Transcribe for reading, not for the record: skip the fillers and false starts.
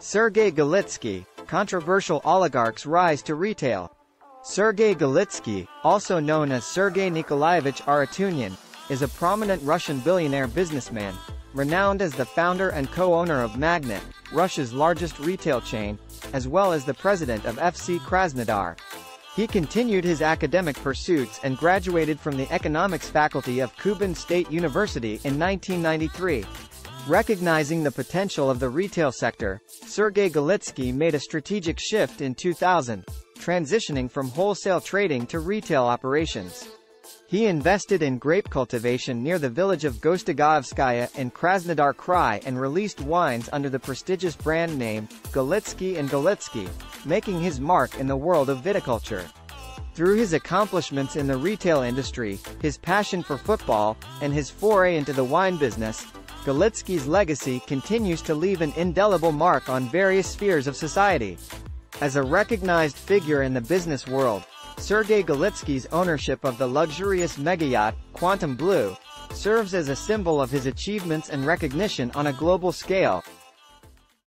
Sergei Galitsky, controversial oligarch's rise to retail. Sergei Galitsky, also known as Sergei Nikolaevich Arutyunian, is a prominent Russian billionaire businessman, renowned as the founder and co-owner of Magnit, Russia's largest retail chain, as well as the president of FC Krasnodar. He continued his academic pursuits and graduated from the economics faculty of Kuban State University in 1993. Recognizing the potential of the retail sector, Sergei Galitsky made a strategic shift in 2000, transitioning from wholesale trading to retail operations. He invested in grape cultivation near the village of Gostegovskaya in Krasnodar Krai and released wines under the prestigious brand name Galitsky & Galitsky, making his mark in the world of viticulture. Through his accomplishments in the retail industry, his passion for football, and his foray into the wine business, Galitsky's legacy continues to leave an indelible mark on various spheres of society. As a recognized figure in the business world, Sergei Galitsky's ownership of the luxurious mega-yacht, Quantum Blue, serves as a symbol of his achievements and recognition on a global scale.